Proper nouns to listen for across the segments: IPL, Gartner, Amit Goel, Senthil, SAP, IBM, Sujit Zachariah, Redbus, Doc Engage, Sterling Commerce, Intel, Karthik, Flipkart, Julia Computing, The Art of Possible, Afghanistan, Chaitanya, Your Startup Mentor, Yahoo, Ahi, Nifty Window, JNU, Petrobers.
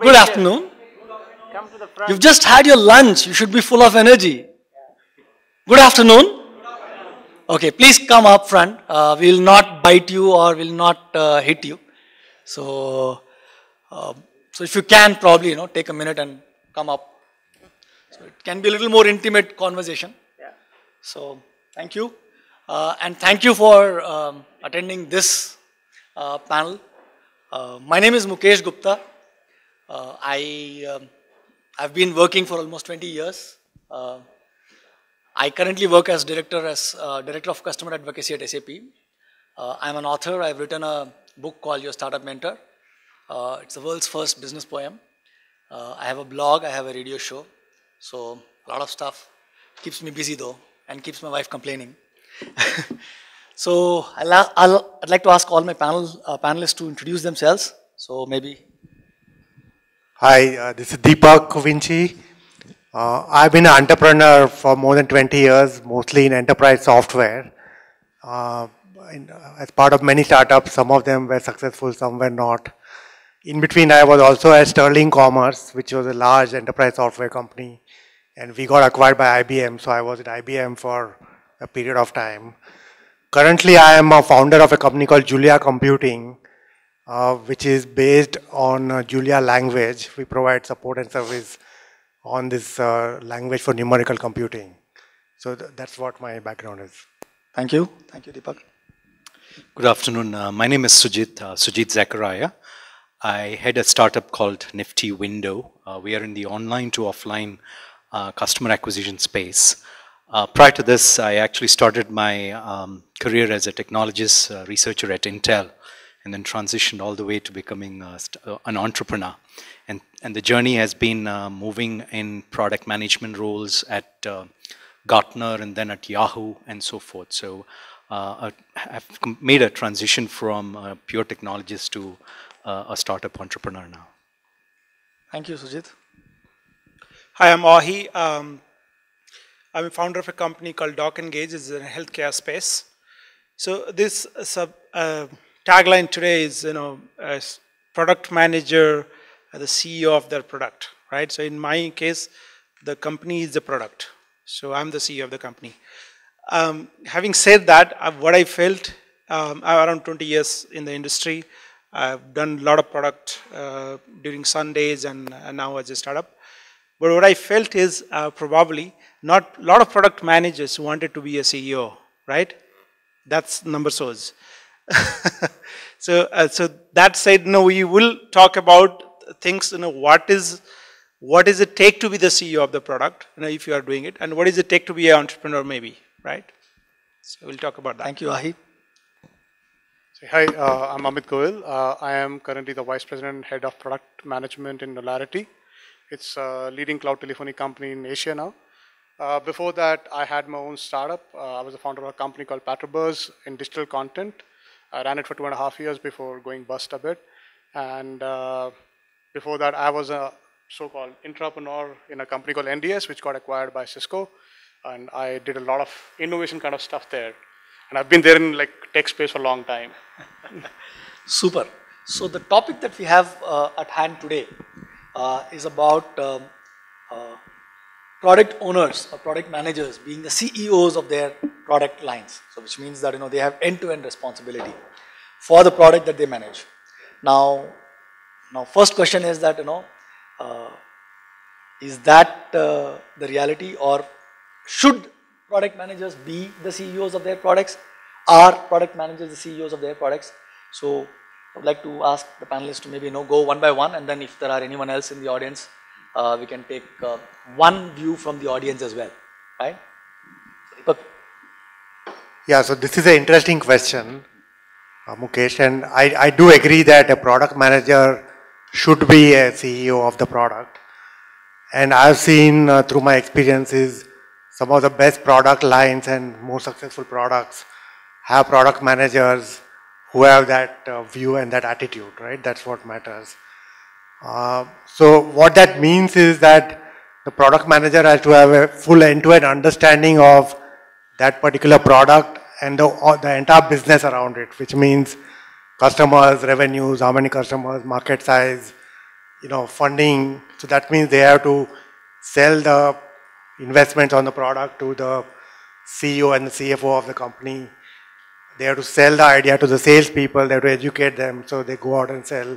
Good afternoon. Come to the front. You've just had your lunch. You should be full of energy. Good afternoon. Okay, please come up front. We will not bite you or will not hit you. So, if you can, probably take a minute and come up. So it can be a little more intimate conversation. Yeah. So thank you, and thank you for attending this panel. My name is Mukesh Gupta. I've been working for almost 20 years. I currently work as Director of Customer Advocacy at SAP. I'm an author. I've written a book called Your Startup Mentor. It's the world's first business poem. I have a blog. I have a radio show. So a lot of stuff. Keeps me busy though, and keeps my wife complaining. So I'd like to ask all my panelists to introduce themselves. So maybe. Hi, this is Deepak Vincchi. I've been an entrepreneur for more than 20 years, mostly in enterprise software. As part of many startups, some of them were successful, some were not. In between, I was also at Sterling Commerce, which was a large enterprise software company. And we got acquired by IBM, so I was at IBM for a period of time. Currently, I am a founder of a company called Julia Computing, which is based on Julia language. We provide support and service on this language for numerical computing. So that's what my background is. Thank you. Thank you, Deepak. Good afternoon. My name is Sujit, Sujit Zachariah. I head a startup called Nifty Window. We are in the online to offline customer acquisition space. Prior to this, I actually started my career as a technologist researcher at Intel, and then transitioned all the way to becoming an entrepreneur. And the journey has been moving in product management roles at Gartner and then at Yahoo and so forth. So I've made a transition from a pure technologist to a startup entrepreneur now. Thank you, Sujit. Hi, I'm Ahi. I'm a founder of a company called Doc Engage. It's in the healthcare space. So this tagline today is, as product manager, the CEO of their product, right? So in my case, the company is the product. So I'm the CEO of the company. Having said that, what I felt, I'm around 20 years in the industry. I've done a lot of product during Sundays and now as a startup. But what I felt is probably not a lot of product managers wanted to be a CEO, right? That's number source. So that said, no, we will talk about things, what does it take to be the CEO of the product, if you are doing it, and what does it take to be an entrepreneur maybe, right? So we'll talk about that. Thank you, Ahi. So, hi, I'm Amit Goel. I am currently the Vice President and Head of Product Management in Knowlarity. It's a leading cloud telephony company in Asia now. Before that, I had my own startup. I was a founder of a company called Petrobers in digital content. I ran it for 2.5 years before going bust a bit. And before that, I was a so-called intrapreneur in a company called NDS, which got acquired by Cisco. And I did a lot of innovation kind of stuff there. And I've been there in tech space for a long time. Super. So the topic that we have at hand today is about product owners or product managers being the CEOs of their product lines. So which means that they have end-to-end responsibility for the product that they manage. Now first question is that is that the reality, or should product managers be the CEOs of their products? Are product managers the CEOs of their products? So I would like to ask the panelists to maybe go one by one, and then if there are anyone else in the audience, we can take one view from the audience as well, right? Yeah, so this is an interesting question, Mukesh, and I do agree that a product manager should be a CEO of the product. And I've seen through my experiences, some of the best product lines and more successful products have product managers who have that view and that attitude, right? That's what matters. So what that means is that the product manager has to have a full end-to-end understanding of that particular product and the entire business around it, which means customers, revenues, how many customers, market size, funding. So that means they have to sell the investment on the product to the CEO and the CFO of the company. They have to sell the idea to the salespeople. They have to educate them, so they go out and sell.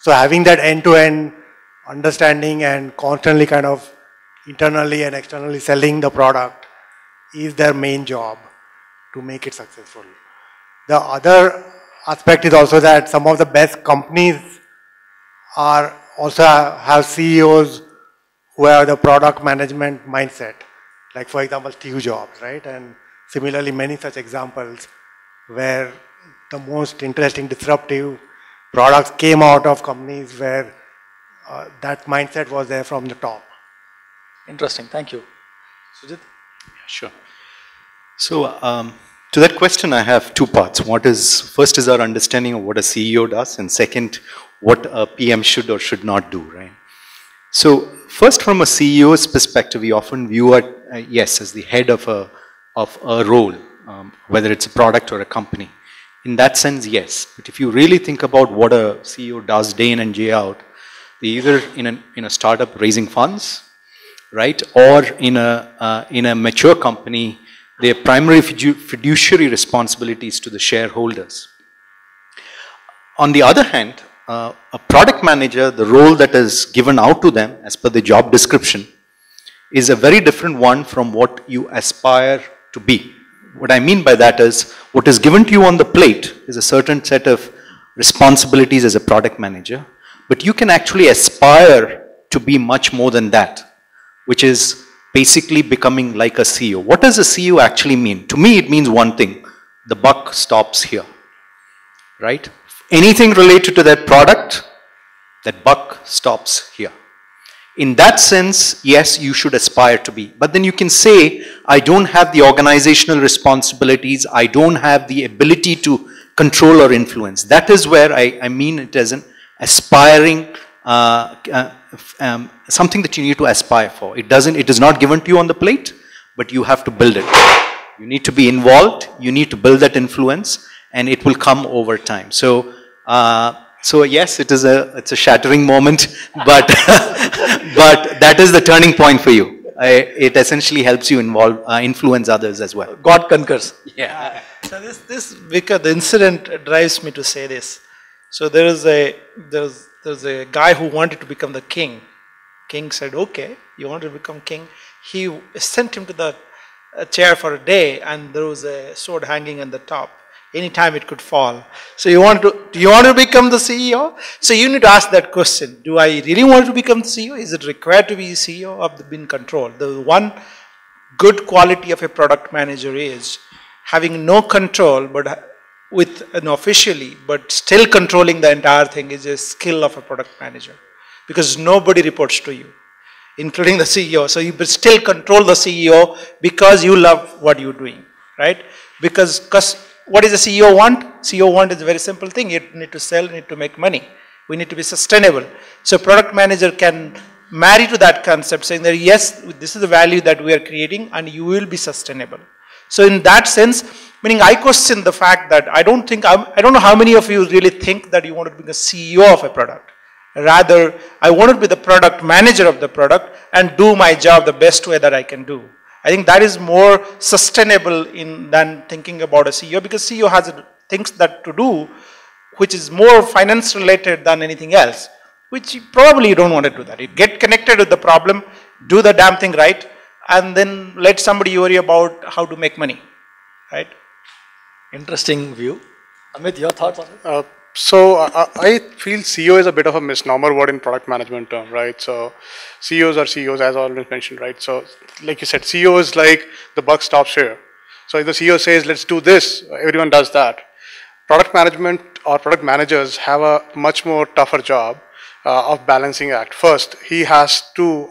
So having that end-to-end understanding and constantly kind of internally and externally selling the product is their main job to make it successful. The other aspect is also that some of the best companies are also have CEOs who have the product management mindset. Like for example, Steve Jobs, right? And similarly, many such examples where the most interesting disruptive products came out of companies where that mindset was there from the top. Interesting. Thank you. Sujit? Yeah, sure. So, to that question, I have two parts. First is our understanding of what a CEO does, and second, what a PM should or should not do, right? So, first, from a CEO's perspective, we often view it, as the head of a role, whether it's a product or a company. In that sense, yes. But if you really think about what a CEO does day in and day out, they're either in a startup raising funds, right, or in a mature company, their primary fiduciary responsibilities to the shareholders. On the other hand, a product manager, the role that is given out to them as per the job description, is a very different one from what you aspire to be. What I mean by that is, what is given to you on the plate is a certain set of responsibilities as a product manager, but you can actually aspire to be much more than that, which is basically becoming like a CEO. What does a CEO actually mean? To me, it means one thing: the buck stops here, right? Anything related to that product, that buck stops here. In that sense, yes, you should aspire to be. But then you can say, I don't have the organizational responsibilities, I don't have the ability to control or influence. That is where I mean it as an aspiring something that you need to aspire for. It is not given to you on the plate, but you have to build it. You need to be involved, you need to build that influence, and it will come over time. So, yes, it's a shattering moment, but but that is the turning point for you. It essentially helps you influence others as well. God concurs. Yeah. So the incident drives me to say this. So there's a guy who wanted to become the king. King said, okay, you want to become king? He sent him to the chair for a day, and there was a sword hanging on the top. Anytime it could fall. So do you want to become the CEO? So you need to ask that question. Do I really want to become the CEO? Is it required to be CEO or in control? The one good quality of a product manager is having no control, but officially, but still controlling the entire thing is a skill of a product manager, because nobody reports to you, including the CEO. So you still control the CEO because you love what you're doing, right? Because what does the CEO want? CEO want is a very simple thing. You need to sell, you need to make money. We need to be sustainable. So product manager can marry to that concept, saying that yes, this is the value that we are creating and you will be sustainable. So in that sense, meaning I question the fact that I don't know how many of you really think that you want to be the CEO of a product. Rather, I want to be the product manager of the product and do my job the best way that I can do. I think that is more sustainable than thinking about a CEO, because CEO has things to do which is more finance related than anything else, which you probably don't want to do that. You get connected with the problem, do the damn thing right, and then let somebody worry about how to make money, right? Interesting view. Amit, your thoughts on it? So I feel CEO is a bit of a misnomer word in product management term, right? So CEOs are CEOs, as always mentioned, right? So like you said, CEO is like the buck stops here. So if the CEO says, let's do this, everyone does that. Product management or product managers have a much more tougher job of balancing act. First, he has to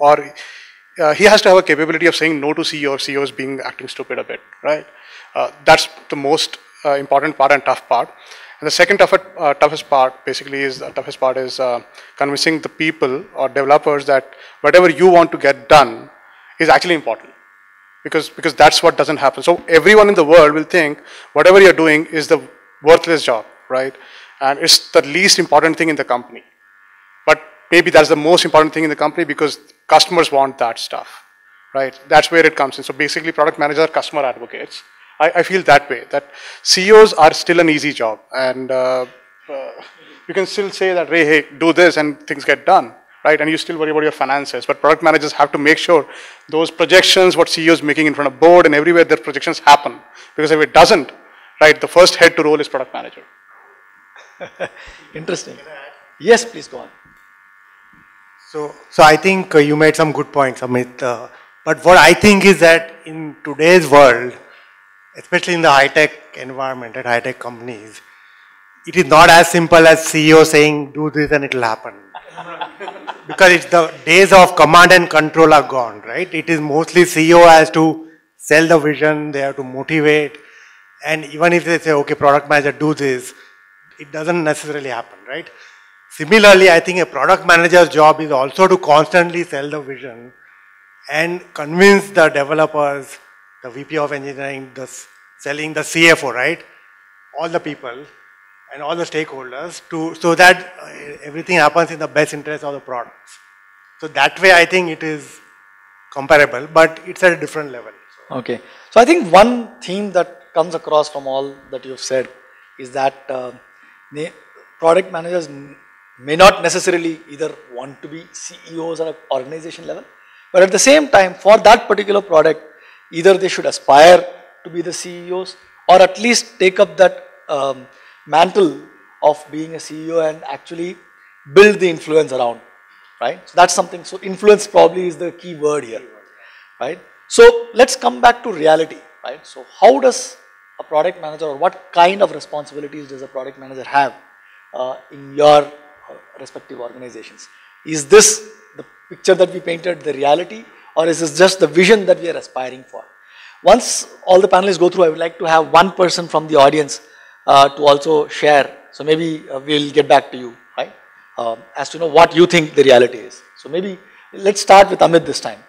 have a capability of saying no to CEO or CEOs being acting stupid a bit, right? That's the most important part and tough part. And the second toughest part is convincing the people or developers that whatever you want to get done is actually important, because that's what doesn't happen. So everyone in the world will think whatever you're doing is the worthless job, right? And it's the least important thing in the company. But maybe that's the most important thing in the company because customers want that stuff, right? That's where it comes in. So basically, product managers are customer advocates. I feel that way, that CEOs are still an easy job. And you can still say that, hey, do this and things get done, right? And you still worry about your finances. But product managers have to make sure those projections, what CEOs making in front of board and everywhere, their projections happen. Because if it doesn't, right, the first head to roll is product manager. Interesting. Yes, please go on. So I think you made some good points, Amit. But what I think is that in today's world, especially in the high-tech environment at high-tech companies, it is not as simple as CEO saying, do this and it will happen. Because it's the days of command and control are gone, right? It is mostly CEO has to sell the vision, they have to motivate. And even if they say, okay, product manager, do this, it doesn't necessarily happen, right? Similarly, I think a product manager's job is also to constantly sell the vision and convince the developers, the VP of engineering, the CFO, right? All the people and all the stakeholders so that everything happens in the best interest of the products. So that way, I think it is comparable, but it's at a different level. So. Okay. So I think one theme that comes across from all that you've said is that product managers may not necessarily either want to be CEOs at an organization level, but at the same time, for that particular product, either they should aspire to be the CEOs or at least take up that mantle of being a CEO and actually build the influence around, right? So that's something, so influence probably is the key word here, right? So let's come back to reality, right? So how does a product manager or what kind of responsibilities does a product manager have in your respective organizations? Is this the picture that we painted, the reality? Or is this just the vision that we are aspiring for? Once all the panelists go through, I would like to have one person from the audience to also share. So maybe we'll get back to you, right? As to know what you think the reality is. So maybe let's start with Amit this time.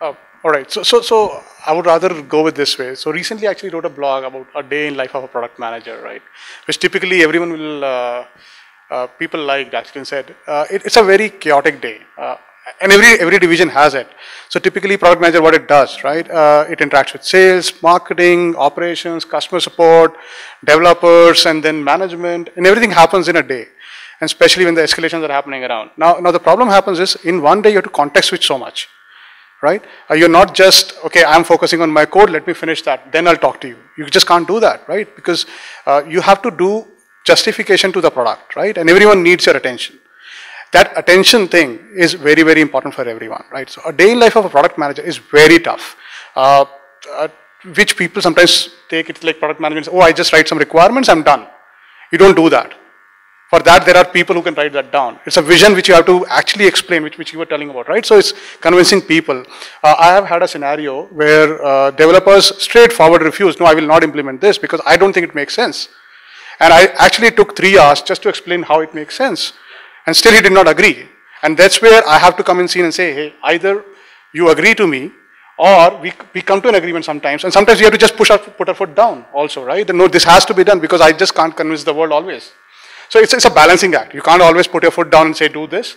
All right. So I would rather go with this way. So recently, I actually wrote a blog about a day in life of a product manager, right? Which typically everyone will people liked actually said it's a very chaotic day. And every division has it. So typically product manager, what it does, right? It interacts with sales, marketing, operations, customer support, developers, and then management. And everything happens in a day. And especially when the escalations are happening around. Now the problem happens is in one day you have to context switch so much, right? You're not just, okay, I'm focusing on my code, let me finish that, then I'll talk to you. You just can't do that, right? Because you have to do justification to the product, right? And everyone needs your attention. That attention thing is very, very important for everyone, right? So a day in life of a product manager is very tough, which people sometimes take it like product management, oh, I just write some requirements, I'm done. You don't do that. For that, there are people who can write that down. It's a vision which you have to actually explain, which you were telling about, right? So it's convincing people. I have had a scenario where developers straightforward refuse, no, I will not implement this because I don't think it makes sense. And I actually took 3 hours just to explain how it makes sense. And still he did not agree. And that's where I have to come in scene and say, hey, either you agree to me or we come to an agreement sometimes. And sometimes we have to just put our foot down also, right? Then, no, this has to be done because I just can't convince the world always. So it's a balancing act. You can't always put your foot down and say, do this.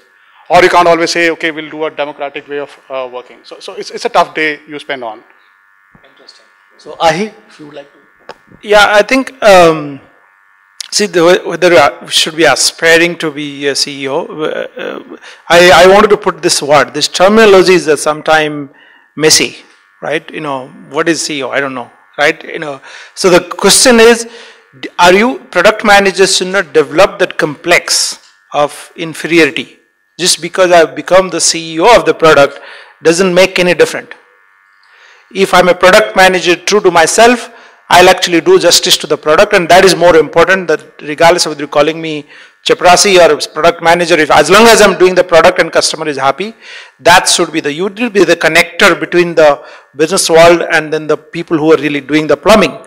Or you can't always say, okay, we'll do a democratic way of working. So it's a tough day you spend on. Interesting. So Ahi, if you would like to. Yeah, I think... See, whether we should be aspiring to be a CEO, I wanted to put this word. This terminology is sometimes messy, right? You know, what is CEO? I don't know, right? You know, so the question is, are you, product managers should not develop that complex of inferiority. Just because I've become the CEO of the product doesn't make any difference. If I'm a product manager true to myself, I'll actually do justice to the product, and that is more important, that regardless of whether you're calling me Chaprasi or product manager, if as long as I'm doing the product and customer is happy, that should be the, you will be the connector between the business world and then the people who are really doing the plumbing.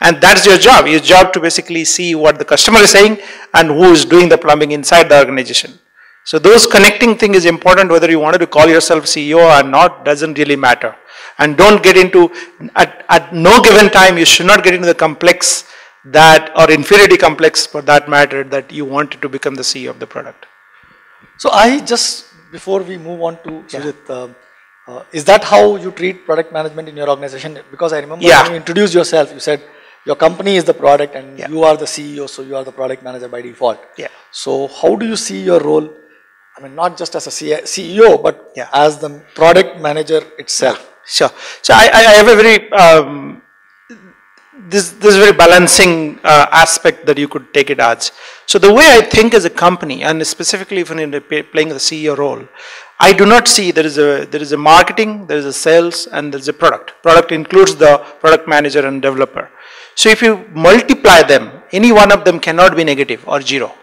And that's your job. Your job to basically see what the customer is saying and who is doing the plumbing inside the organization. So those connecting thing is important, whether you wanted to call yourself CEO or not, doesn't really matter. And don't get into, at no given time, you should not get into the complex that, or inferiority complex for that matter, that you wanted to become the CEO of the product. So I just, before we move on to Sujit, is that how you treat product management in your organization? Because I remember when you introduced yourself, you said your company is the product and you are the CEO, so you are the product manager by default. Yeah. So how do you see your role, I mean, not just as a CEO, but as the product manager itself? Sure. So I have a very, this very balancing aspect that you could take it as. So the way I think as a company, and specifically if you're playing the CEO role, I do not see there is a marketing, there is a sales, and there is a product. Product includes the product manager and developer. So if you multiply them, any one of them cannot be negative or zero,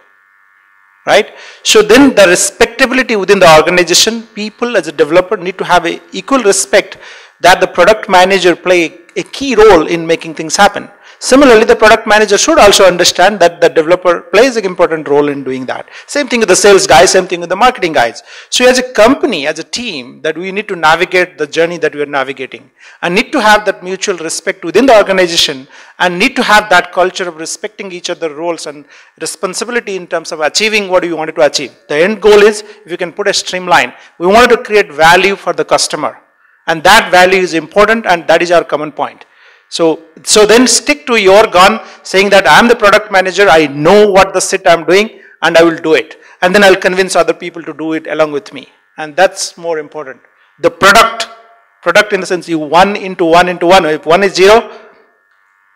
right? So then the respectability within the organization, people as a developer need to have an equal respect that the product manager play a key role in making things happen. Similarly, the product manager should also understand that the developer plays an important role in doing that. Same thing with the sales guys, same thing with the marketing guys. So as a company, as a team, that we need to navigate the journey that we are navigating and need to have that mutual respect within the organization and need to have that culture of respecting each other's roles and responsibility in terms of achieving what you wanted to achieve. The end goal is, if you can put a streamline, we wanted to create value for the customer. And that value is important, and that is our common point. So then stick to your gun, saying that I'm the product manager, I know what the shit I'm doing, and I will do it. And then I'll convince other people to do it along with me. And that's more important. The product in the sense you one into one into one. If one is zero,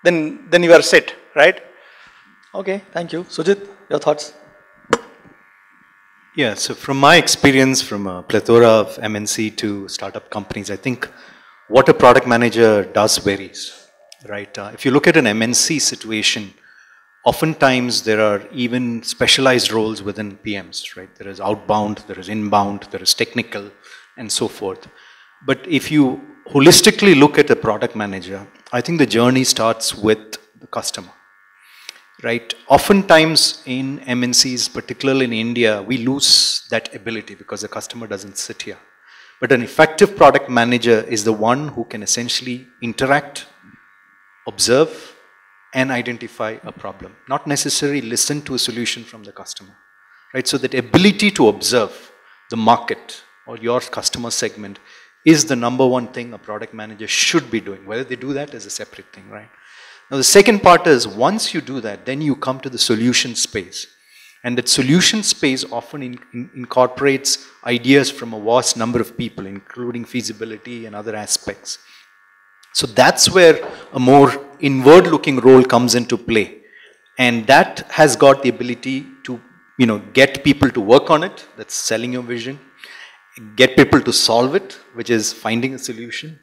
then you are set, right? Okay, thank you. Sujit, your thoughts? Yeah, so from my experience from a plethora of MNC to startup companies, I think what a product manager does varies, right? If you look at an MNC situation, oftentimes there are even specialized roles within PMs, right? There is outbound, there is inbound, there is technical, and so forth. But if you holistically look at a product manager, I think the journey starts with the customer. Right, oftentimes in MNCs, particularly in India, we lose that ability because the customer doesn't sit here. But an effective product manager is the one who can essentially interact, observe, and identify a problem. Not necessarily listen to a solution from the customer. Right, so that ability to observe the market or your customer segment is the number one thing a product manager should be doing. Whether they do that is a separate thing, right? Now the second part is, once you do that, then you come to the solution space. And that solution space often incorporates ideas from a vast number of people, including feasibility and other aspects. So that's where a more inward-looking role comes into play. And that has got the ability to, you know, get people to work on it, that's selling your vision, get people to solve it, which is finding a solution,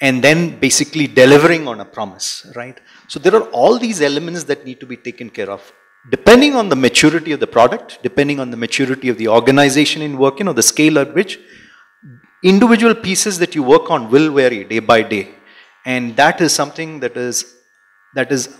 and then basically delivering on a promise, right? So there are all these elements that need to be taken care of. Depending on the maturity of the product, depending on the maturity of the organization in working or the scale at which, individual pieces that you work on will vary day by day. And that is something that is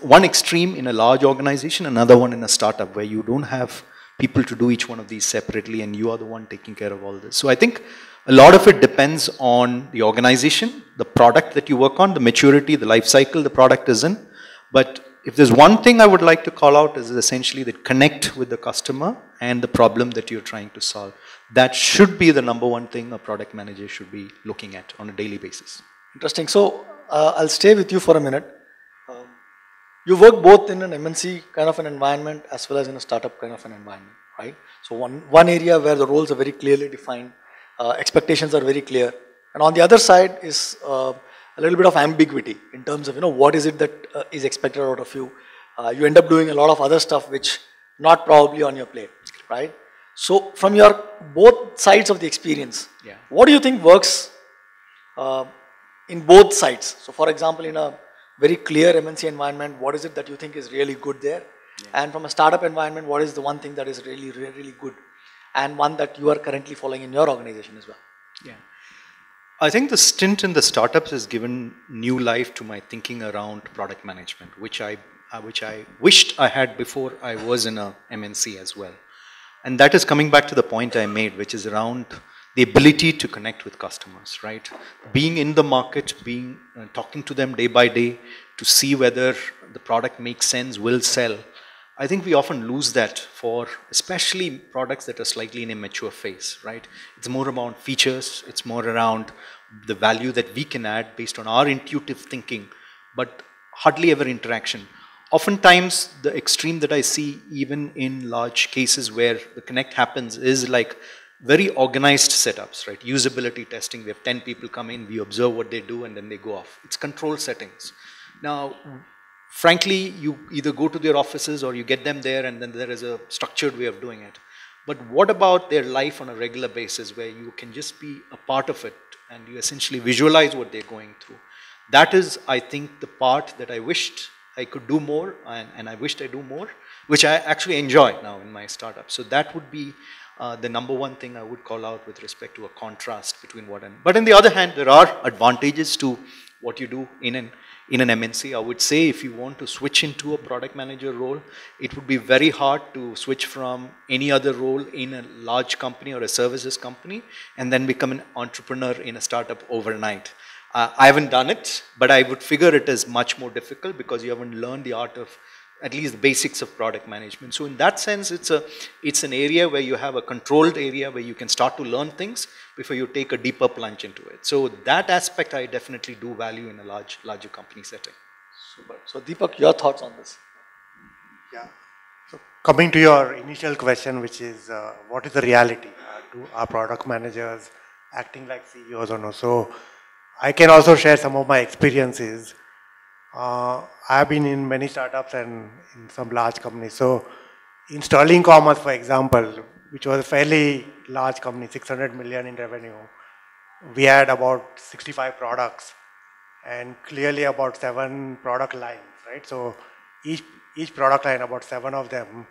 one extreme in a large organization, another one in a startup where you don't have people to do each one of these separately and you are the one taking care of all this. So I think a lot of it depends on the organization, the product that you work on, the maturity, the life cycle the product is in. But if there's one thing I would like to call out is essentially that connect with the customer and the problem that you're trying to solve. That should be the number one thing a product manager should be looking at on a daily basis. Interesting. So I'll stay with you for a minute. You work both in an MNC kind of an environment as well as in a startup kind of an environment, right? So one area where the roles are very clearly defined, expectations are very clear, and on the other side is a little bit of ambiguity in terms of, you know, what is it that is expected out of you. You end up doing a lot of other stuff which not probably on your plate, right? So from your both sides of the experience, what do you think works in both sides? So for example, in a very clear MNC environment, what is it that you think is really good there? And from a startup environment, what is the one thing that is really, really good and one that you are currently following in your organization as well? Yeah. I think the stint in the startups has given new life to my thinking around product management, which I wished I had before I was in a MNC as well. And that is coming back to the point I made, which is around the ability to connect with customers, right? Being in the market, being talking to them day by day to see whether the product makes sense, will sell. I think we often lose that for especially products that are slightly in a mature phase, right? It's more about features, it's more around the value that we can add based on our intuitive thinking, but hardly ever interaction. Oftentimes, the extreme that I see even in large cases where the connect happens is like very organized setups, right? Usability testing, we have 10 people come in, we observe what they do and then they go off. It's control settings. Now, frankly, you either go to their offices or you get them there and then there is a structured way of doing it. But what about their life on a regular basis where you can just be a part of it and you essentially visualize what they're going through? That is, I think, the part that I wished I could do more and I wished I do more, which I actually enjoy now in my startup. So that would be the number one thing I would call out with respect to a contrast between what and... But on the other hand, there are advantages to what you do in an MNC. I would say if you want to switch into a product manager role, it would be very hard to switch from any other role in a large company or a services company and then become an entrepreneur in a startup overnight. I haven't done it, but I would figure it is much more difficult because you haven't learned the art of, at least the basics of product management. So in that sense, it's an area where you have a controlled area where you can start to learn things before you take a deeper plunge into it. So that aspect I definitely do value in a larger company setting. Super. So Deepak, your thoughts on this? Yeah. So coming to your initial question, which is what is the reality? Do our product managers acting like CEOs or no? So I can also share some of my experiences. I've been in many startups and in some large companies. So in Sterling Commerce, for example, which was a fairly large company, 600 million in revenue, we had about 65 products and clearly about 7 product lines, right? So each product line, about 7 of them,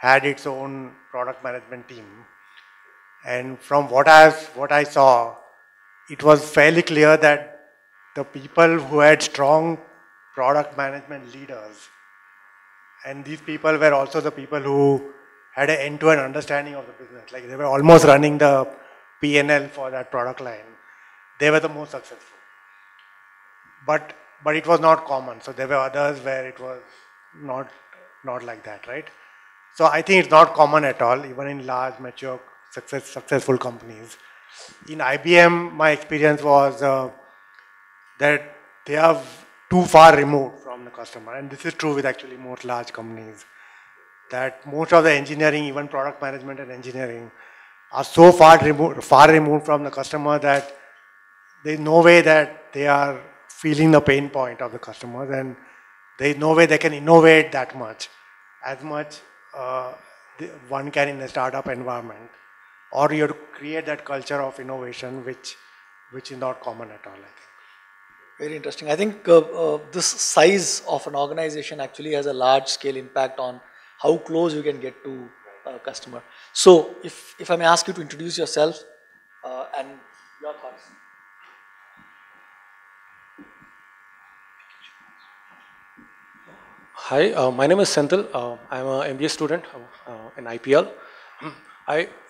had its own product management team. And from what I saw, it was fairly clear that the people who had strong product management leaders, and these people were also the people who had an end-to-end understanding of the business. Like they were almost running the P&L for that product line. They were the most successful. But it was not common. So there were others where it was not like that, right? So I think it's not common at all, even in large, mature, successful companies. In IBM, my experience was that they are too far removed from the customer, and this is true with actually most large companies, that most of the engineering, even product management and engineering, are so far removed from the customer that there is no way that they are feeling the pain point of the customers, and there is no way they can innovate that much, as much one can in a startup environment, or you have to create that culture of innovation, which is not common at all, I think. Very interesting. I think this size of an organization actually has a large scale impact on how close you can get to a customer. So if I may ask you to introduce yourself and your thoughts. Hi, my name is Senthil. I'm an MBA student in IPL.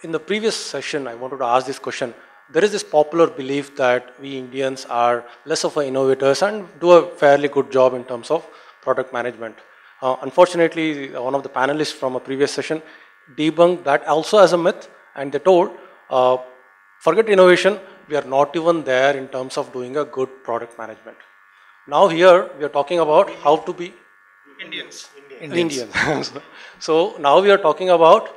In the previous session, I wanted to ask this question. There is this popular belief that we Indians are less of innovators and do a fairly good job in terms of product management. Unfortunately, one of the panelists from a previous session debunked that also as a myth, and they told, forget innovation, we are not even there in terms of doing a good product management. Now here, we are talking about how to be Indians. So now we are talking about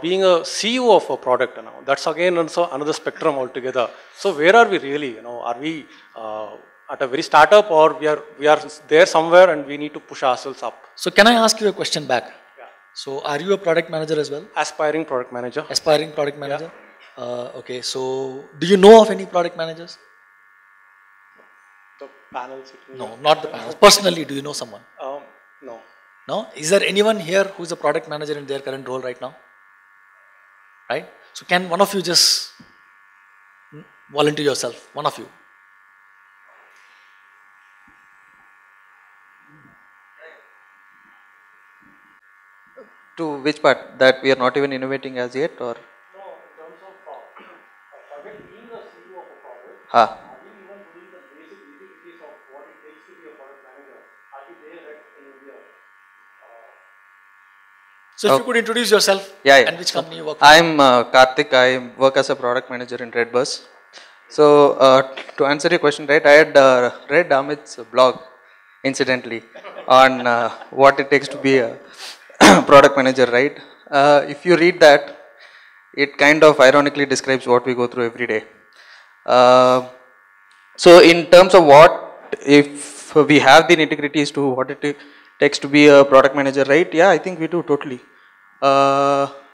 being a CEO of a product now. That's again also another spectrum altogether. So where are we really? You know, are we at a very startup, or we are there somewhere and we need to push ourselves up? So can I ask you a question back? Yeah. So are you a product manager as well? Aspiring product manager. Aspiring product manager. Yeah. Okay. So do you know of any product managers? The panels. No, not the panels. Personally, do you know someone? No. No. Is there anyone here who is a product manager in their current role right now? Right? So can one of you just volunteer yourself? One of you. To which part? That we are not even innovating as yet, or? No, in terms of product. Being the CEO of a product, are we even doing the basic utilities of what it takes to be a product manager? Are we there in India? So if you could introduce yourself and which company you work for. I'm Karthik. I work as a product manager in Redbus. So to answer your question, right, I had read Amit's blog, incidentally, on what it takes to be a product manager, right? If you read that, it kind of ironically describes what we go through every day. So in terms of what, if we have the nitty-gritties to what it takes to be a product manager, right? Yeah, I think we do, totally.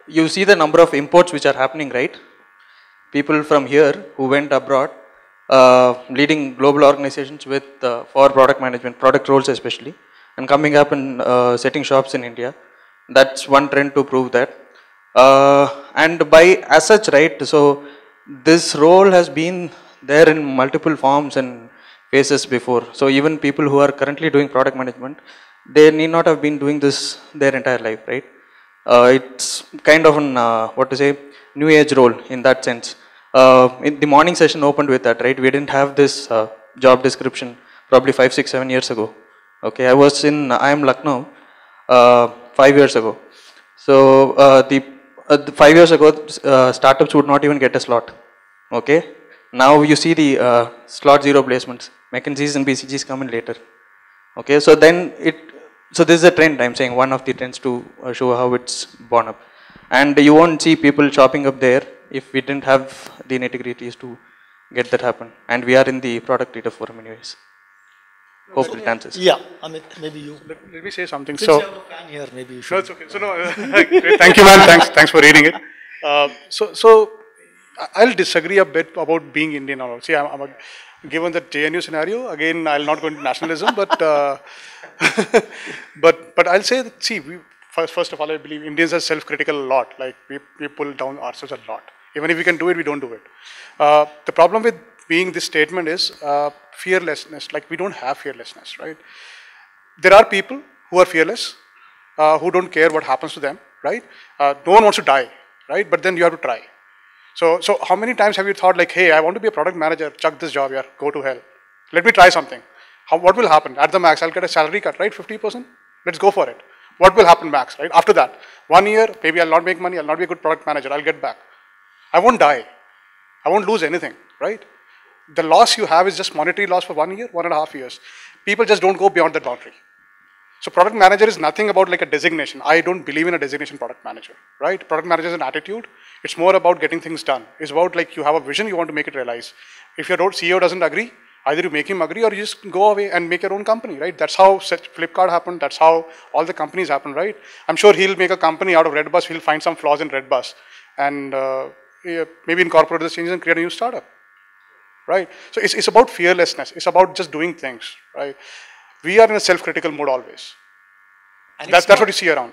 You see the number of imports which are happening, right? People from here who went abroad, leading global organizations with for product management, product roles especially, and coming up and setting shops in India. That's one trend to prove that. And by as such, right, so this role has been there in multiple forms and phases before. So even people who are currently doing product management, they need not have been doing this their entire life, right? It's kind of an, what to say, new age role in that sense. The morning session opened with that, right? We didn't have this job description probably 5, 6, 7 years ago. Okay, I was in IM Lucknow 5 years ago. So, the 5 years ago, startups would not even get a slot. Okay, now you see the slot zero placements. McKinsey's and BCG's come in later. Okay, so then it, so this is a trend, I'm saying, one of the trends to show how it's born up. And you won't see people chopping up there if we didn't have the nitty-gritties to get that happen. And we are in the product leader forum anyways. Hopefully it answers. Yeah, Amit, maybe you. Let me say something. Since you have a fan here, maybe you should. No, it's okay. So, no, thank you, man. Thanks for reading it. So I'll disagree a bit about being Indian or not. See, given that JNU scenario, again, I'll not go into nationalism, but I'll say that, see, first of all, I believe Indians are self-critical a lot. Like, we pull down ourselves a lot. Even if we can do it, we don't do it. The problem with being this statement is fearlessness. Like, we don't have fearlessness, right? There are people who are fearless, who don't care what happens to them, right? No one wants to die, right? But then you have to try. So how many times have you thought, like, hey, I want to be a product manager, chuck this job here, go to hell. Let me try something. What will happen? At the max, I'll get a salary cut, right? 50%? Let's go for it. What will happen max, right? After that, 1 year, maybe I'll not make money, I'll not be a good product manager, I'll get back. I won't die. I won't lose anything, right? The loss you have is just monetary loss for 1 year, 1.5 years. People just don't go beyond that boundary. So product manager is nothing about like a designation. I don't believe in a designation product manager, right? Product manager is an attitude. It's more about getting things done. It's about like you have a vision, you want to make it realize. If your CEO doesn't agree, either you make him agree or you just go away and make your own company, right? That's how Flipkart happened. That's how all the companies happen, right? I'm sure he'll make a company out of Redbus. He'll find some flaws in Redbus and maybe incorporate those changes and create a new startup, right? So it's about fearlessness. It's about just doing things, right? We are in a self-critical mode always. That's what you see around.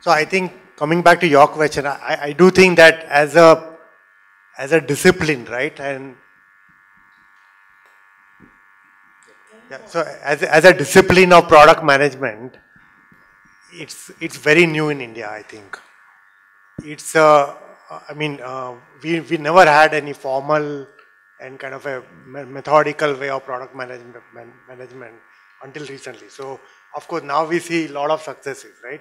So I think, coming back to your question, I do think that as a discipline, right? And yeah, so as a discipline of product management, it's very new in India, I think. It's I mean, we never had any formal and kind of a methodical way of product management until recently. So, of course, now we see a lot of successes, right?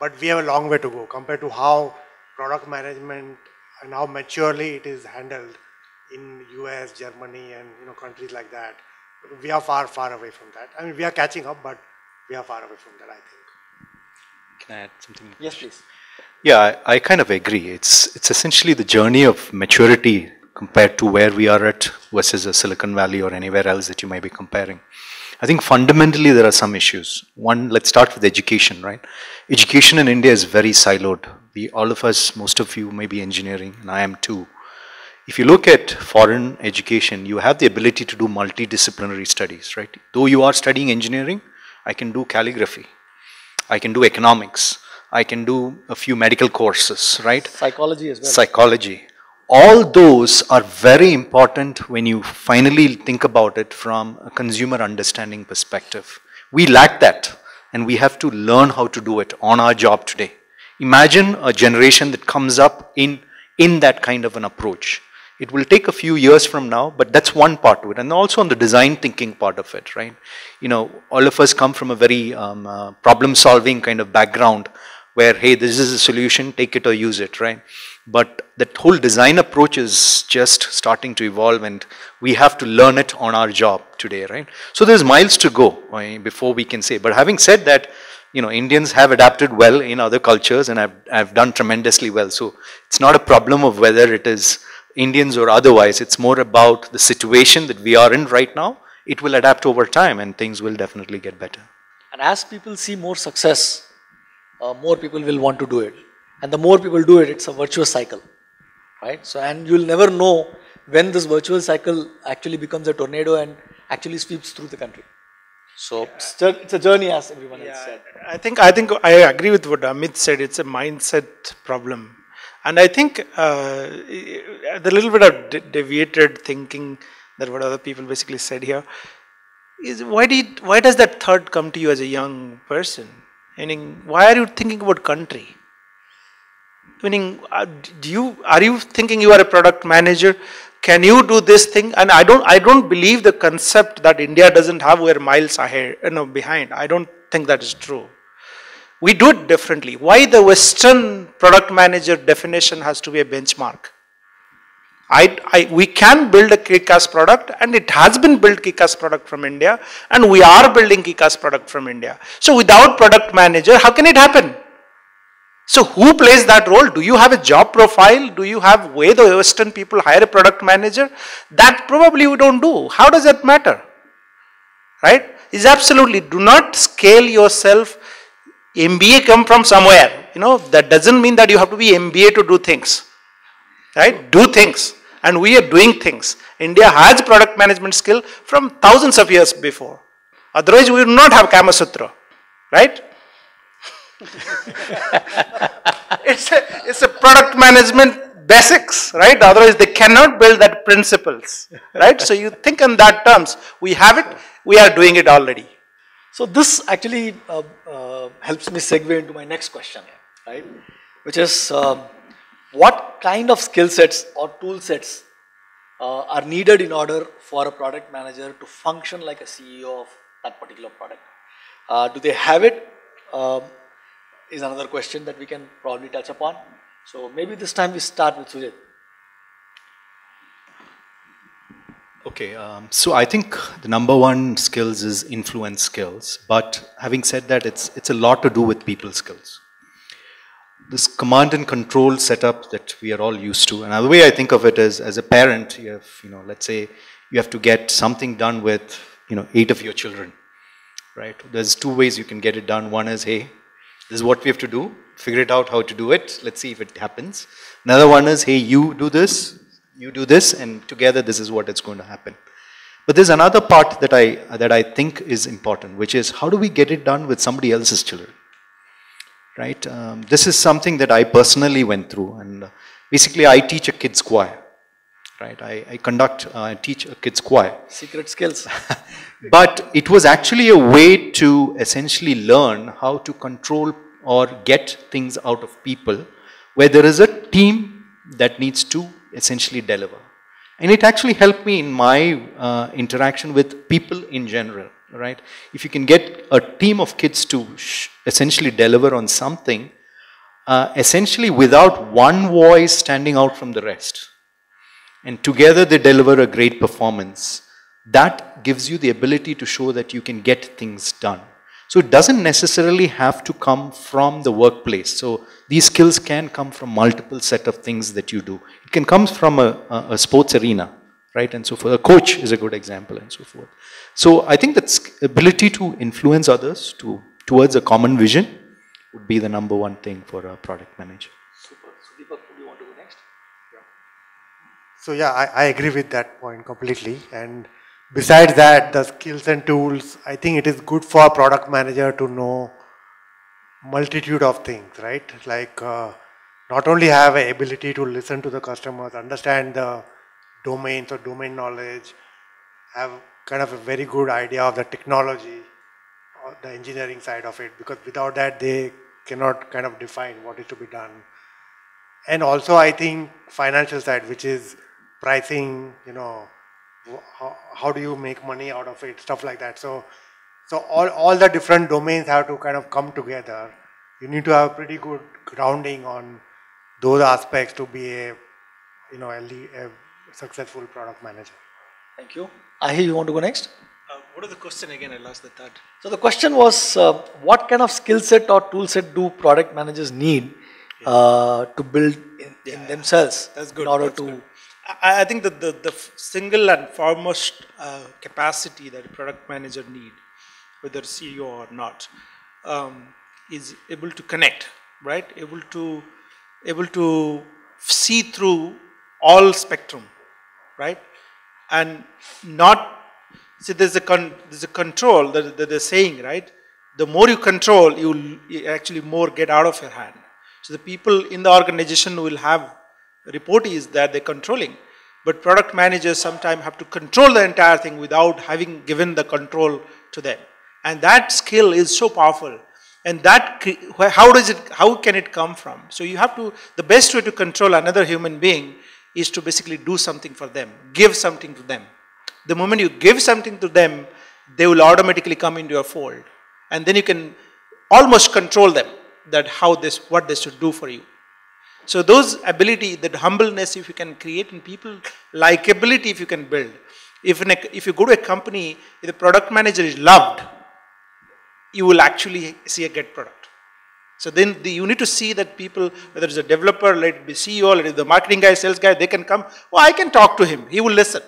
But we have a long way to go compared to how product management and how maturely it is handled in US, Germany, and countries like that. We are far, far away from that. I mean, we are catching up, but we are far away from that, I think. Can I add something? Yes, please. Yeah, I kind of agree. It's essentially the journey of maturity compared to where we are at versus a Silicon Valley or anywhere else that you might be comparing. I think fundamentally there are some issues. One, let's start with education, right? Education in India is very siloed. All of us, most of you may be engineering, and I am too. If you look at foreign education, you have the ability to do multidisciplinary studies, right? Though you are studying engineering, I can do calligraphy, I can do economics, I can do a few medical courses, right? Psychology as well. Psychology. All those are very important when you finally think about it from a consumer understanding perspective. We lack that, and we have to learn how to do it on our job today. Imagine a generation that comes up in that kind of an approach. It will take a few years from now, but that's one part to it. And also on the design thinking part of it, right? You know, all of us come from a very problem-solving kind of background where, hey, this is a solution, take it or use it, right? But that whole design approach is just starting to evolve, and we have to learn it on our job today, right? So there's miles to go before we can say. But having said that, you know, Indians have adapted well in other cultures and have done tremendously well. So it's not a problem of whether it is Indians or otherwise. It's more about the situation that we are in right now. It will adapt over time, and things will definitely get better. And as people see more success, more people will want to do it. And the more people do it, it's a virtuous cycle, right? So, and you'll never know when this virtuous cycle actually becomes a tornado and actually sweeps through the country. So, yeah, it's a journey, as everyone else said. I think I agree with what Amit said. It's a mindset problem. And I think the little bit of deviated thinking that what other people basically said here is, why does that thought come to you as a young person? Meaning, why are you thinking about country? Meaning, are you thinking you are a product manager? Can you do this thing? And I don't believe the concept that India doesn't have, we're miles ahead, you know, behind. I don't think that is true. We do it differently. Why the Western product manager definition has to be a benchmark? We can build a kick-ass product, and it has been built kick-ass product from India, and we are building kick-ass product from India. So without product manager, how can it happen? So who plays that role? Do you have a job profile? Do you have way the Western people hire a product manager? That probably we don't do. How does that matter? Right? It's absolutely, do not scale yourself. MBA come from somewhere, you know, that doesn't mean that you have to be MBA to do things, right? Do things, and we are doing things. India has product management skill from thousands of years before. Otherwise, we would not have Kamasutra, right? It's a product management basics, right? Otherwise, they cannot build that principles, right? So you think in that terms. We have it. We are doing it already. So this actually helps me segue into my next question, right? Which is, what kind of skill sets or tool sets are needed in order for a product manager to function like a CEO of that particular product? Do they have it? Is another question that we can probably touch upon. So maybe this time we start with Sujit. Okay, so I think the number one skills is influence skills, but having said that, it's a lot to do with people skills. This command and control setup that we are all used to, and the way I think of it is, as a parent, you have, you know, let's say you have to get something done with, you know, 8 of your children, right? There's 2 ways you can get it done. One is, hey, this is what we have to do, figure it out how to do it, let's see if it happens. Another one is, hey, you do this, and together this is what it's going to happen. But there's another part that I think is important, which is, how do we get it done with somebody else's children, right? This is something that I personally went through, and basically I teach a kids choir, right? I teach a kids choir. Secret skills. But it was actually a way to essentially learn how to control or get things out of people, where there is a team that needs to essentially deliver. And it actually helped me in my interaction with people in general, right? If you can get a team of kids to essentially deliver on something, essentially without one voice standing out from the rest, and together they deliver a great performance, that gives you the ability to show that you can get things done. So it doesn't necessarily have to come from the workplace. So these skills can come from multiple set of things that you do. It can come from a sports arena, right? And so forth. A coach is a good example, and so forth. So I think that ability to influence others towards a common vision would be the number one thing for a product manager. Super. So Deepak, do you want to go next? Yeah. So yeah, I agree with that point completely. And besides that, the skills and tools, I think it is good for a product manager to know multitude of things, right? Like not only have an ability to listen to the customers, understand the domains or domain knowledge, have kind of a very good idea of the technology or the engineering side of it, because without that they cannot kind of define what is to be done. And also I think financial side, which is pricing, how do you make money out of it, stuff like that. So all the different domains have to kind of come together. You need to have pretty good grounding on those aspects to be a, a successful product manager. Thank you. Ahi, you want to go next? What is the question again? I lost the thought. So the question was, what kind of skill set or tool set do product managers need to build in themselves in order to... I think that the single and foremost capacity that a product manager needs, whether CEO or not, is able to connect, right? Able to see through all spectrum, right? And not... See, there's a control that they're saying, right? The more you control, you actually more get out of your hand. So the people in the organization will have reportees that they're controlling. But product managers sometimes have to control the entire thing without having given the control to them. And that skill is so powerful. And that, how can it come from? So you have to, the best way to control another human being is to basically do something for them, give something to them. The moment you give something to them, they will automatically come into your fold. And then you can almost control them, that what they should do for you. So those ability, that humbleness if you can create in people, likability if you can build. If you go to a company, if the product manager is loved, you will actually see a great product. So then you need to see that people, whether it's a developer, let it be CEO, let it be the marketing guy, sales guy, they can come, oh, I can talk to him, he will listen.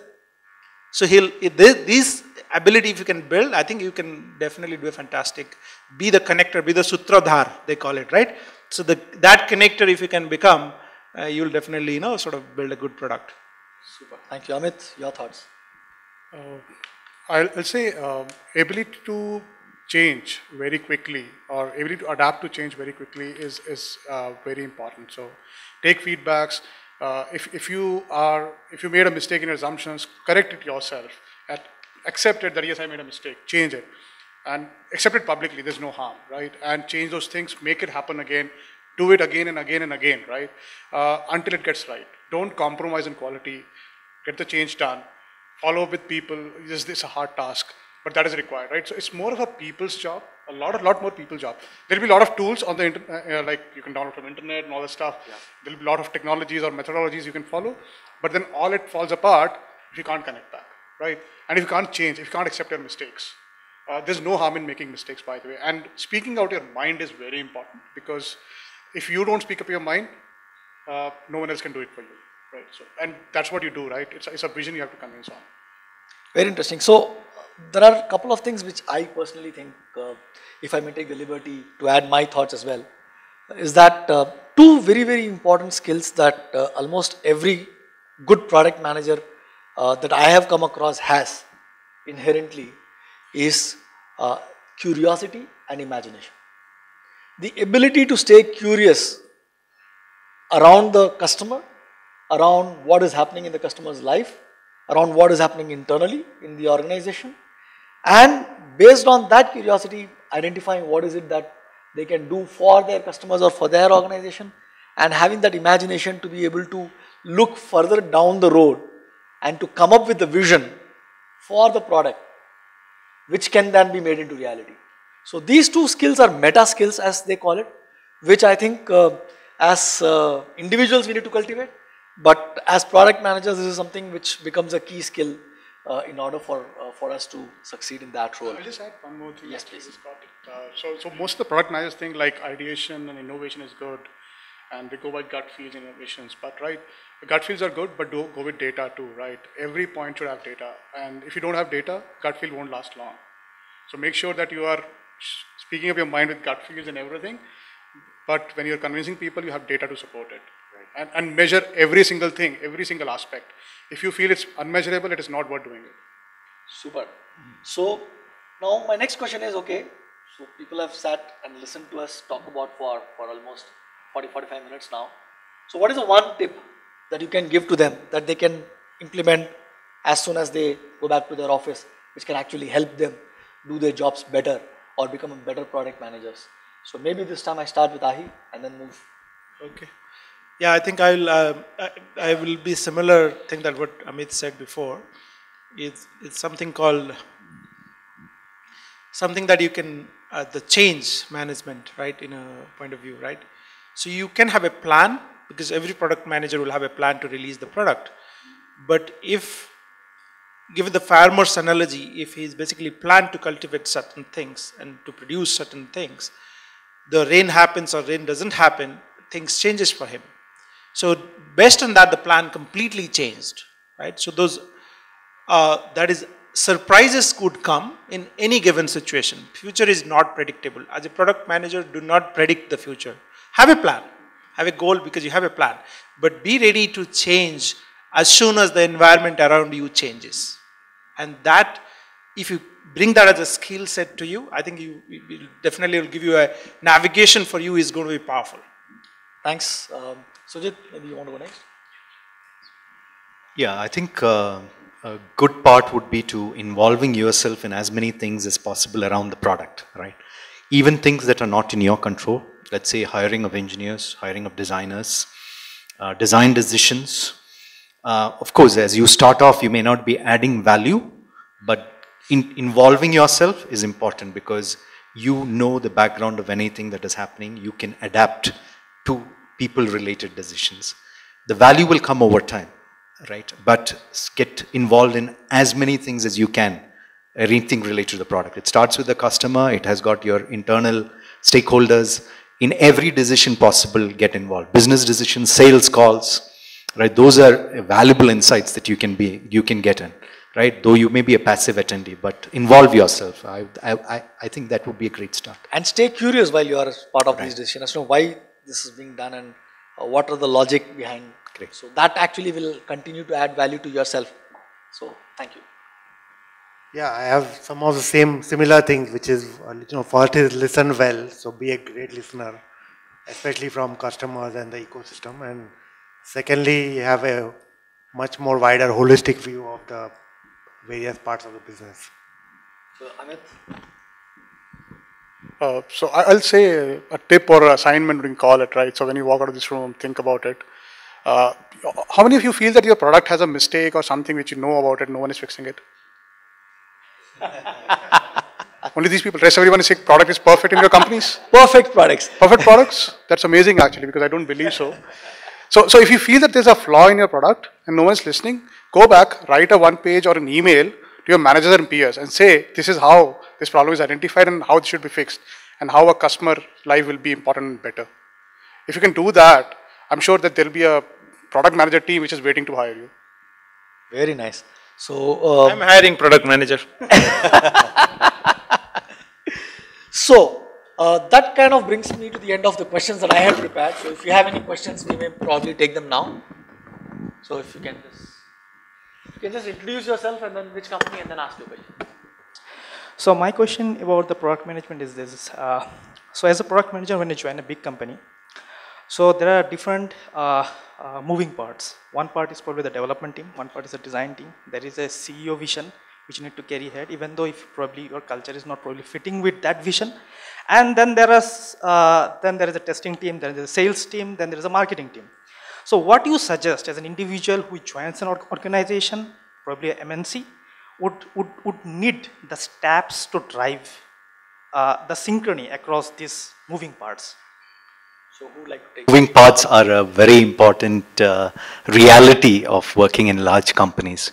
So this ability if you can build, I think you can definitely do a fantastic, be the connector, be the sutradhar, they call it, right? So that connector if you can become, you'll definitely, sort of build a good product. Super. Thank you. Amit, your thoughts? I'll say ability to change very quickly or ability to adapt to change very quickly is very important. So take feedbacks. If you made a mistake in your assumptions, correct it yourself. Accept it that yes, I made a mistake. Change it, and accept it publicly. There's no harm, right? And change those things. Make it happen again. Do it again and again and again, right? Until it gets right. Don't compromise on quality. Get the change done. Follow up with people. This is a hard task, but that is required, right? So it's more of a people's job. A lot more people's job. There will be a lot of tools on the internet, like you can download from internet and all that stuff. Yeah. There will be a lot of technologies or methodologies you can follow, but then all it falls apart if you can't connect back, right? And if you can't change, if you can't accept your mistakes. There's no harm in making mistakes, by the way. And speaking out your mind is very important, because if you don't speak up your mind, no one else can do it for you, right? So, and that's what you do, right? It's a vision you have to convince on. Very interesting. So, there are a couple of things which I personally think, if I may take the liberty to add my thoughts as well, is that two very, very important skills that almost every good product manager that I have come across has inherently is curiosity and imagination. The ability to stay curious around the customer, around what is happening in the customer's life, around what is happening internally in the organization, and based on that curiosity, identifying what is it that they can do for their customers or for their organization, and having that imagination to be able to look further down the road and to come up with a vision for the product which can then be made into reality. So these two skills are meta skills, as they call it, which I think as individuals we need to cultivate, but as product managers this is something which becomes a key skill in order for us to succeed in that role. I'll just add one more thing. Yes, please. So most of the product managers think like ideation and innovation is good, and they go by gut feels innovations, but right, gut feels are good, but do go with data too, right? Every point should have data, and if you don't have data, gut feel won't last long. So make sure that you are speaking of your mind with gut feels and everything, but when you're convincing people, you have data to support it. And measure every single thing, every single aspect. If you feel it's unmeasurable, it is not worth doing it. Super. So now my next question is, okay, so people have sat and listened to us talk about for almost 40-45 minutes now. So what is the one tip that you can give to them that they can implement as soon as they go back to their office, which can actually help them do their jobs better or become better product managers? So maybe this time I start with Ahi and then move. Okay. Yeah, I think I will be similar thing that what Amit said before. It's something called something that you can the change management, right? In a point of view, right? So you can have a plan because every product manager will have a plan to release the product. But if given the farmer's analogy, if he's basically planned to cultivate certain things and to produce certain things, the rain happens or rain doesn't happen, things changes for him. So based on that, the plan completely changed, right? So those, that is, surprises could come in any given situation. Future is not predictable. As a product manager, do not predict the future. Have a plan, have a goal because you have a plan, but be ready to change as soon as the environment around you changes. And that, if you bring that as a skill set to you, I think you definitely will give you a navigation for you is going to be powerful. Thanks. Sujit, maybe you want to go next? Yeah, I think a good part would be to involving yourself in as many things as possible around the product, right? Even things that are not in your control, let's say hiring of engineers, hiring of designers, design decisions. Of course, as you start off, you may not be adding value, but involving yourself is important because you know the background of anything that is happening. You can adapt to people-related decisions. The value will come over time, right? But get involved in as many things as you can, anything related to the product. It starts with the customer. It has got your internal stakeholders. In every decision possible, get involved. Business decisions, sales calls, right? Those are valuable insights that you can get in, right? Though you may be a passive attendee, but involve yourself. I think that would be a great start. And stay curious while you are part of these decisions as to why this is being done and what are the logic behind. Great. So that actually will continue to add value to yourself. So thank you. Yeah, I have some of the similar things, which is, first is listen well. So be a great listener, especially from customers and the ecosystem. And secondly, have a much more wider holistic view of the various parts of the business. So Amit? So I'll say a tip or assignment we can call it, right? So when you walk out of this room, think about it. How many of you feel that your product has a mistake or something which you know about it, no one is fixing it? Only these people. Rest everyone is saying product is perfect in your companies. Perfect products. Perfect products? That's amazing actually, because I don't believe so. So if you feel that there's a flaw in your product and no one's listening, go back, write a one-page or an email to your managers and peers and say, this is how this problem is identified and how it should be fixed and how a customer life will be important and better. If you can do that, I'm sure that there'll be a product manager team which is waiting to hire you. Very nice. So I'm hiring product manager. That kind of brings me to the end of the questions that I have prepared. So if you have any questions, we may probably take them now. So if you can just introduce yourself and then which company and then ask your question. So my question about the product management is this. So as a product manager, when you join a big company, so there are different moving parts. One part is probably the development team. One part is the design team. There is a CEO vision, which you need to carry ahead, even though if probably your culture is not probably fitting with that vision. And then there is a testing team, there is a sales team, then there is a marketing team. So what do you suggest as an individual who joins an organization, probably an MNC, would need the steps to drive the synchrony across these moving parts? So who would like to take moving parts are a very important reality of working in large companies.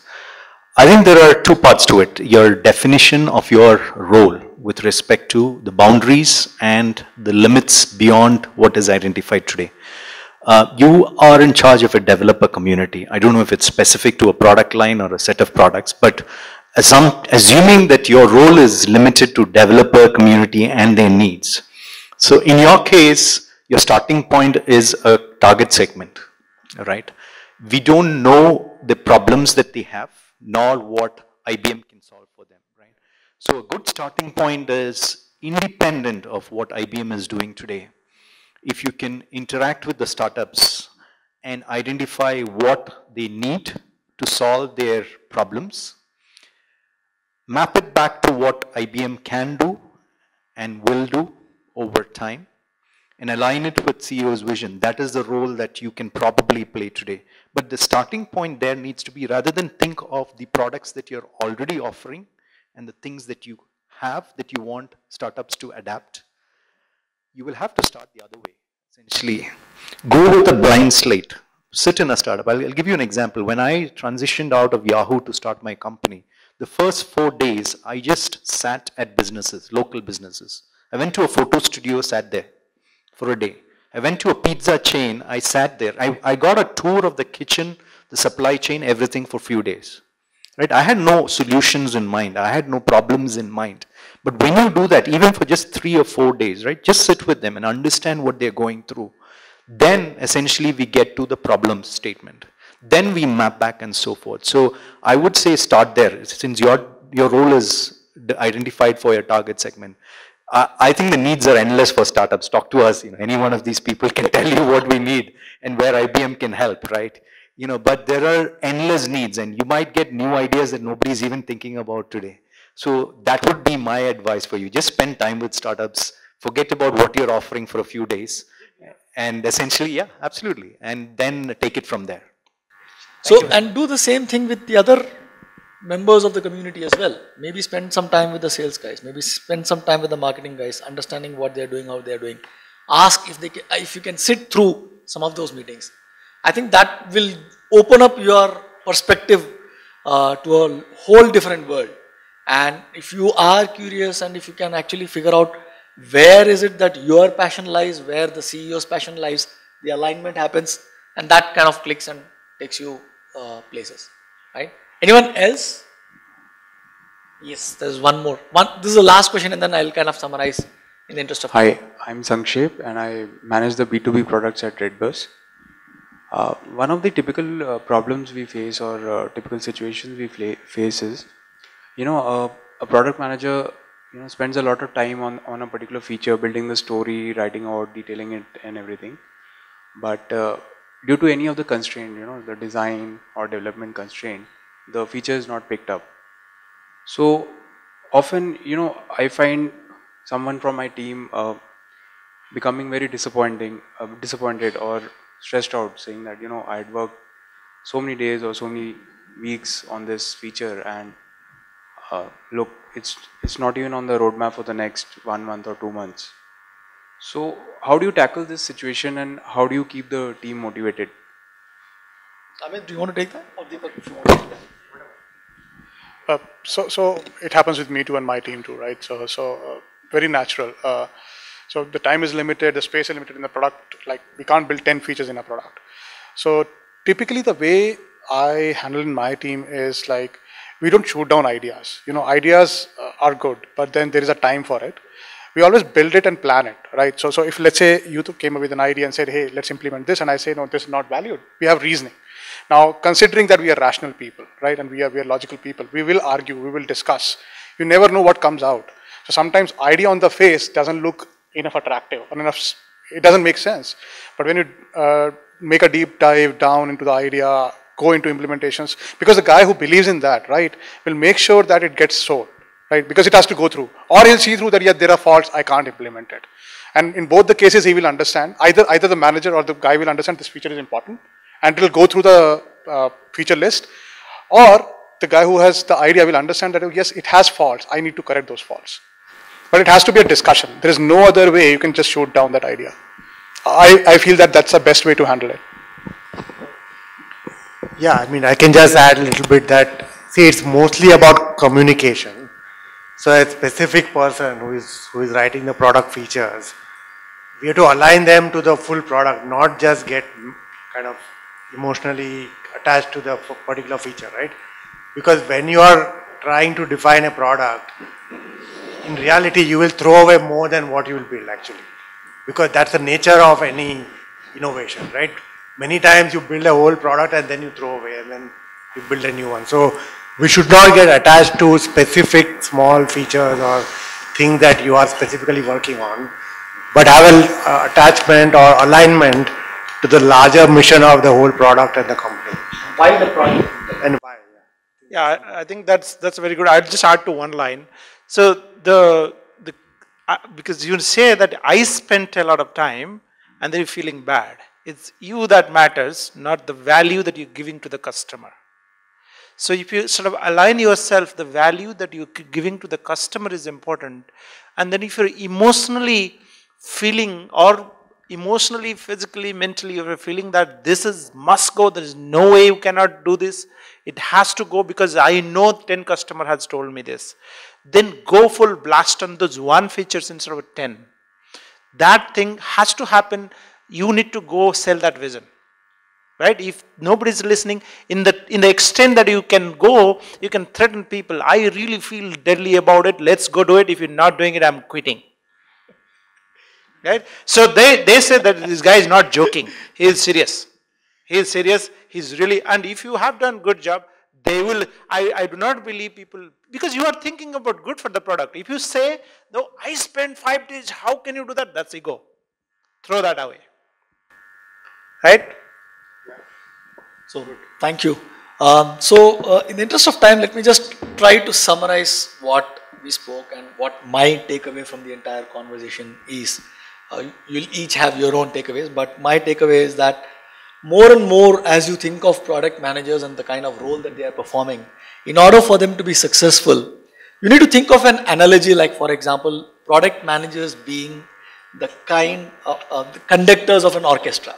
I think there are two parts to it. Your definition of your role with respect to the boundaries and the limits beyond what is identified today. You are in charge of a developer community. I don't know if it's specific to a product line or a set of products, but assuming that your role is limited to developer community and their needs. So in your case, your starting point is a target segment, right? We don't know the problems that they have, nor what IBM can solve for them, right? So a good starting point is independent of what IBM is doing today. If you can interact with the startups and identify what they need to solve their problems, map it back to what IBM can do and will do over time, and align it with CEO's vision. That is the role that you can probably play today. But the starting point there needs to be, rather than think of the products that you're already offering and the things that you have that you want startups to adapt, you will have to start the other way, essentially. Go with a blind slate. Sit in a startup. I'll give you an example. When I transitioned out of Yahoo to start my company, the first 4 days, I just sat at businesses, local businesses. I went to a photo studio, sat there for a day. I went to a pizza chain, I sat there. I got a tour of the kitchen, the supply chain, everything for a few days. Right? I had no solutions in mind. I had no problems in mind. But when you do that, even for just 3 or 4 days, right, just sit with them and understand what they're going through. Then essentially we get to the problem statement. Then we map back and so forth. So I would say start there, since your role is identified for your target segment. I think the needs are endless for startups. Talk to us, you know, any one of these people can tell you what we need and where IBM can help, right? You know, but there are endless needs and you might get new ideas that nobody's even thinking about today. So that would be my advice for you. Just spend time with startups, forget about what you're offering for a few days, and essentially, yeah, absolutely. And then take it from there. So, and do the same thing with the other members of the community as well. Maybe spend some time with the sales guys, maybe spend some time with the marketing guys, understanding what they're doing, how they're doing. Ask if they can, if you can sit through some of those meetings. I think that will open up your perspective to a whole different world. And if you are curious and if you can actually figure out where is it that your passion lies, where the CEO's passion lies, the alignment happens, and that kind of clicks and takes you places, right? Anyone else? Yes, there's one more. This is the last question and then I'll kind of summarize in the interest of time. Hi, I'm Sankshep and I manage the B2B products at Redbus. One of the typical problems we face or typical situations we face is, you know, a product manager, you know, spends a lot of time on a particular feature, building the story, writing out, detailing it and everything. But due to any of the constraint, you know, the design or development constraint, the feature is not picked up. So often, you know, I find someone from my team becoming very disappointed or stressed out, saying that, you know, I had worked so many days or so many weeks on this feature and look, it's not even on the roadmap for the next 1 month or 2 months. So how do you tackle this situation and how do you keep the team motivated? Amit, do you want to take that? Or Deepak, if you want to take that. So it happens with me too and my team too, right? So very natural. So the time is limited, the space is limited in the product. Like we can't build 10 features in a product. So typically the way I handle in my team is like, we don't shoot down ideas. You know, ideas are good, but then there is a time for it. We always build it and plan it, right? So if let's say you came up with an idea and said, hey, let's implement this, and I say, no, this is not valued. We have reasoning. Now, considering that we are rational people, right, and we are logical people, we will argue, we will discuss. You never know what comes out. So sometimes idea on the face doesn't look enough attractive, or enough, it doesn't make sense. But when you make a deep dive down into the idea, go into implementations, because the guy who believes in that, right, will make sure that it gets sold, right, because it has to go through, or he'll see through that, yeah, there are faults, I can't implement it. And in both the cases, he will understand, either the manager or the guy will understand this feature is important, and it'll go through the feature list, or the guy who has the idea will understand that, oh, yes, it has faults, I need to correct those faults. But it has to be a discussion. There is no other way you can just shoot down that idea. I feel that that's the best way to handle it. Yeah, I mean, I can just add a little bit that, see, it's mostly about communication. So a specific person who is writing the product features, we have to align them to the full product, not just get kind of emotionally attached to the particular feature, right? Because when you are trying to define a product, in reality, you will throw away more than what you will build, actually. Because that's the nature of any innovation, right? Many times you build a whole product and then you throw away and then you build a new one. So we should not get attached to specific small features or things that you are specifically working on, but have an attachment or alignment to the larger mission of the whole product and the company. Why the product? And why? Yeah, I think that's very good. I'll just add to one line. So the because you say that I spent a lot of time and then you're feeling bad. It's you that matters, not the value that you're giving to the customer. So if you sort of align yourself, the value that you're giving to the customer is important. And then if you're emotionally feeling, or emotionally, physically, mentally, you're feeling that this is must go, there is no way you cannot do this, it has to go because I know 10 customer has told me this, then go full blast on those one features instead of 10. That thing has to happen. You need to go sell that vision, right? If nobody's listening, in the extent that you can go, you can threaten people. I really feel deadly about it. Let's go do it. If you're not doing it, I'm quitting. Right? So they say that this guy is not joking. He is serious. He is serious. He's really, and if you have done good job, they will, I do not believe people, because you are thinking about good for the product. If you say, no, I spent 5 days, how can you do that? That's ego. Throw that away. Right? So, thank you. In the interest of time, let me just try to summarize what we spoke and what my takeaway from the entire conversation is. You'll each have your own takeaways, but my takeaway is that more and more as you think of product managers and the kind of role that they are performing, in order for them to be successful, you need to think of an analogy like, for example, product managers being the kind of the conductors of an orchestra.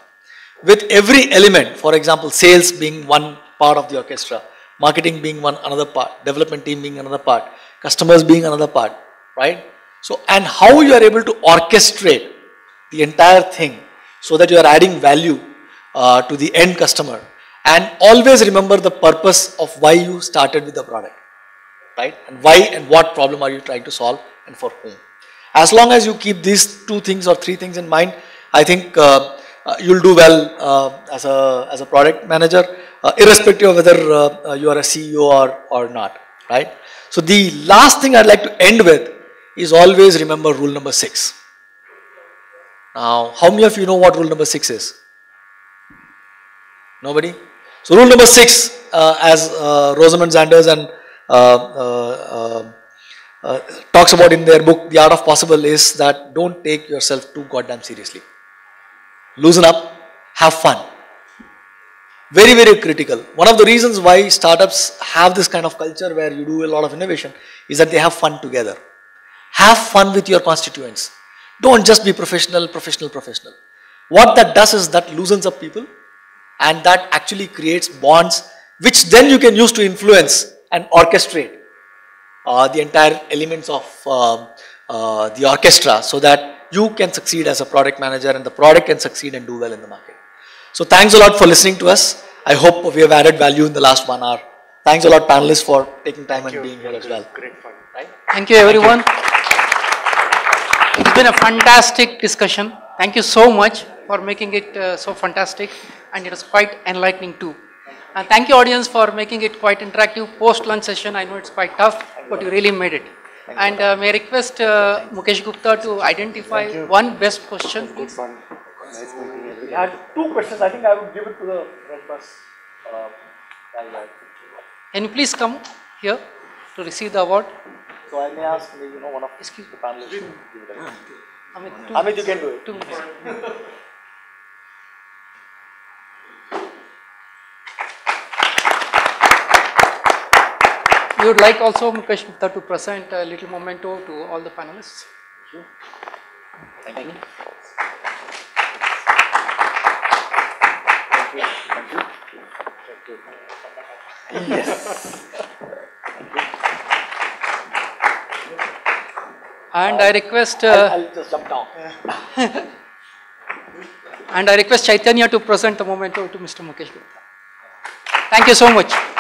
With every element, for example, sales being one part of the orchestra, marketing being another part, development team being another part, customers being another part, right? So, and how you are able to orchestrate the entire thing so that you are adding value to the end customer. And always remember the purpose of why you started with the product, right? And why and what problem are you trying to solve and for whom. As long as you keep these two things or three things in mind, I think you'll do well as a product manager, irrespective of whether you are a CEO or not, right? So the last thing I'd like to end with is always remember rule number 6. Now, how many of you know what rule number 6 is? Nobody? So rule number 6, as Rosamond Zanders and talks about in their book, The Art of Possible, is that don't take yourself too goddamn seriously. Loosen up, have fun. Very, very critical. One of the reasons why startups have this kind of culture where you do a lot of innovation is that they have fun together. Have fun with your constituents. Don't just be professional, professional, professional. What that does is that loosens up people, and that actually creates bonds which then you can use to influence and orchestrate the entire elements of the orchestra, so that you can succeed as a product manager and the product can succeed and do well in the market. So thanks a lot for listening to us. I hope we have added value in the last 1 hour. Thanks a lot, panelists, for taking time and being here as well. Great fun. Right? Thank you, everyone. It's been a fantastic discussion. Thank you so much for making it so fantastic, and it was quite enlightening too. And thank you, audience, for making it quite interactive post-lunch session. I know it's quite tough, but you really made it. And may I request Mukesh Gupta to identify one best question. Good fun. Nice meeting you. We had 2 questions. I think I would give it to the Redbus. Can you please come here to receive the award? So I may ask maybe one of the panelists to give it away. Amit, you can do it. 2 minutes. We would like also Mukesh Gupta to present a little memento to all the panelists. Thank you. Thank you. Yes. And I request I'll just jump down. And I request Chaitanya to present the memento to Mr. Mukesh Gupta. Thank you so much.